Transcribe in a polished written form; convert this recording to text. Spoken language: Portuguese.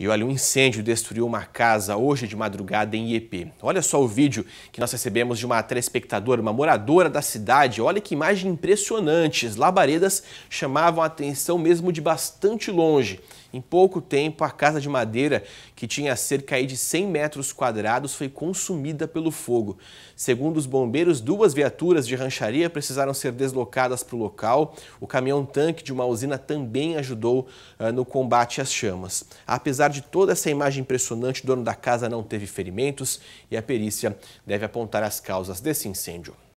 E olha, um incêndio destruiu uma casa hoje de madrugada em Iepê. Olha só o vídeo que nós recebemos de uma telespectadora, uma moradora da cidade. Olha que imagem impressionante. As labaredas chamavam a atenção mesmo de bastante longe. Em pouco tempo, a casa de madeira, que tinha cerca aí de 100 metros quadrados, foi consumida pelo fogo. Segundo os bombeiros, duas viaturas de Rancharia precisaram ser deslocadas para o local. O caminhão-tanque de uma usina também ajudou no combate às chamas. Apesar de toda essa imagem impressionante, o dono da casa não teve ferimentos e a perícia deve apontar as causas desse incêndio.